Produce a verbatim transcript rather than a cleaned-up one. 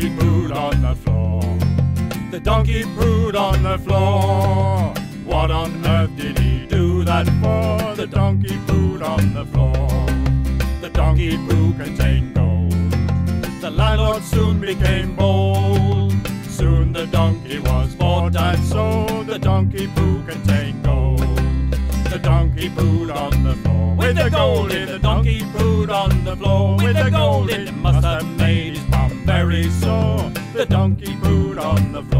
donkey pooed on the floor. The donkey pooed on the floor. What on earth did he do that for? The donkey pooed on the floor. The donkey poo contained gold. The landlord soon became bold. Soon the donkey was bought and sold. The donkey poo contained gold. The donkey pooed on the floor. With the gold in the donkey pooed on the floor. With the gold in it must have made his bum very sore. The donkey pooed on the floor.